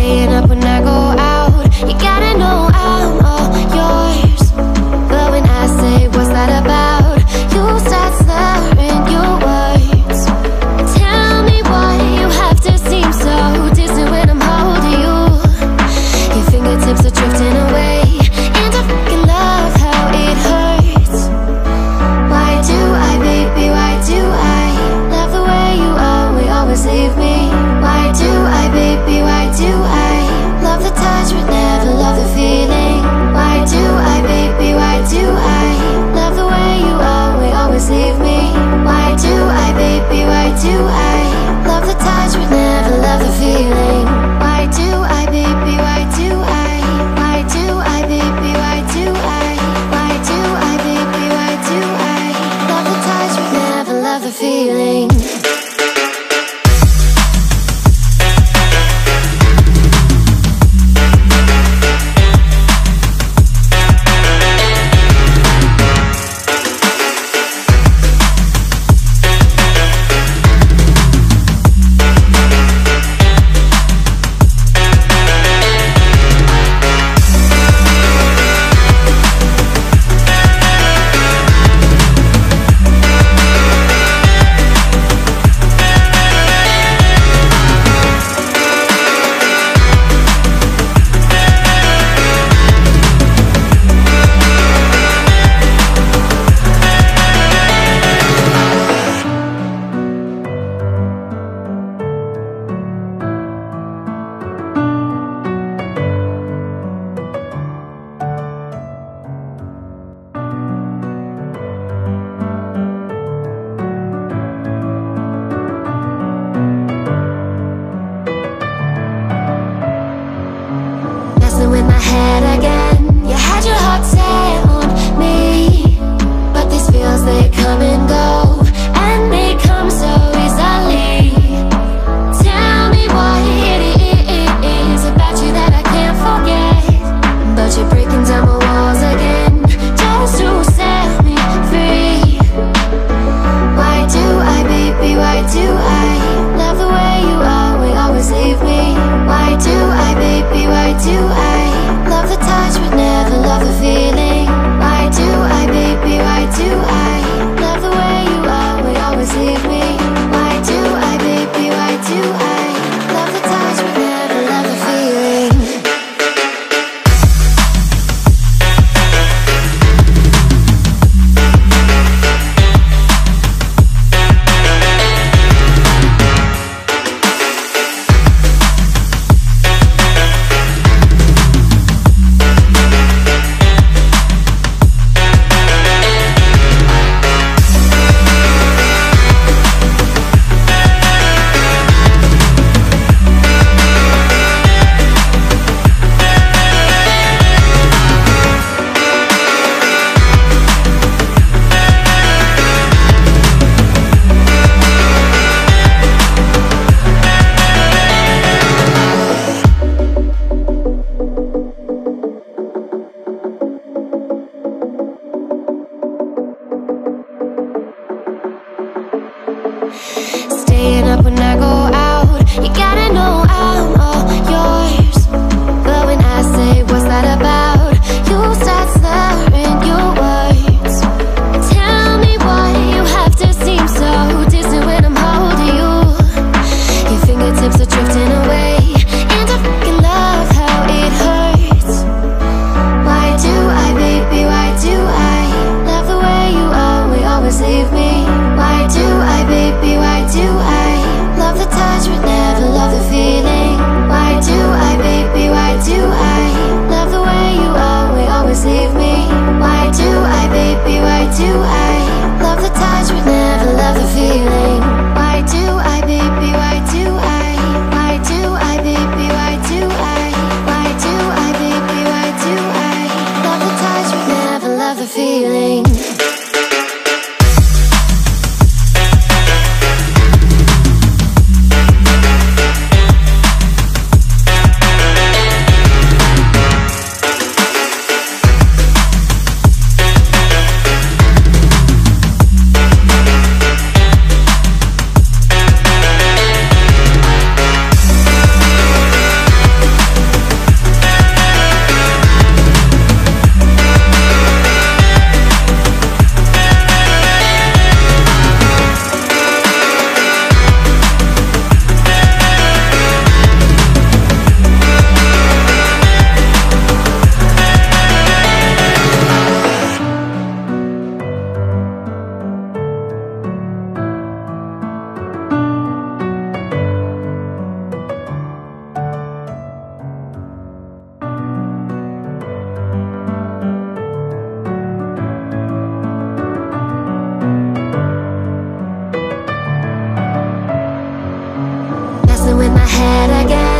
staying up when I go out. You gotta know I'm all yours. But when I say what's that about, you start slurring your words. Tell me why you have to seem so distant when I'm holding you. Your fingertips are drifting away, and I fucking love how it hurts. Why do I, baby, why do I love the way you always leave me? Why do I, baby, why do I love the my head again.